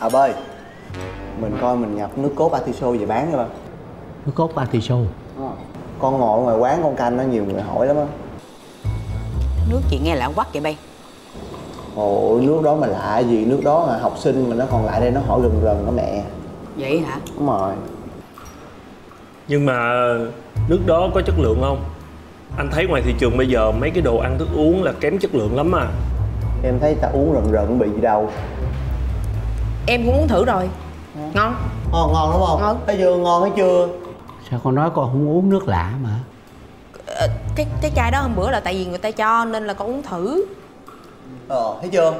À bơi. Mình coi mình nhập nước cốt ATISO về bán thôi. Nước cốt ATISO à. Con ngồi ngoài quán con canh nó nhiều người hỏi lắm á. Nước chị nghe lạ quắc vậy bay. Ôi nước đó mà lạ gì, nước đó mà học sinh mà nó còn lại đây nó hỏi gần gần đó mẹ. Vậy hả? Đúng rồi. Nhưng mà nước đó có chất lượng không? Anh thấy ngoài thị trường bây giờ mấy cái đồ ăn thức uống là kém chất lượng lắm à. Em thấy ta uống rần rần bị gì đâu. Em cũng uống thử rồi. Ngon. Ngon đúng không? Ngon. Thấy chưa, ngon thấy chưa? Sao con nói con không uống nước lạ mà? Cái chai đó hôm bữa là tại vì người ta cho nên là con uống thử. Thấy chưa?